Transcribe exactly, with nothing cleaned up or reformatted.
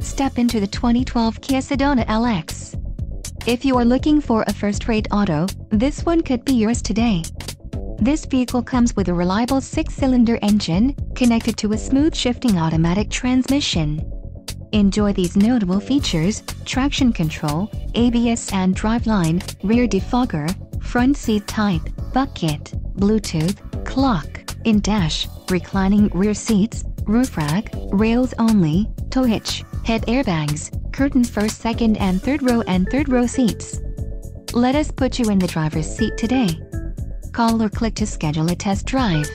Step into the twenty twelve Kia Sedona L X. If you are looking for a first-rate auto, this one could be yours today. This vehicle comes with a reliable six-cylinder engine, connected to a smooth shifting automatic transmission. Enjoy these notable features: traction control, A B S and driveline, rear defogger, front seat type, bucket, Bluetooth, clock, in-dash, reclining rear seats, roof rack, rails only, tow hitch, head airbags, curtain first, second and third row and third row seats. Let us put you in the driver's seat today. Call or click to schedule a test drive.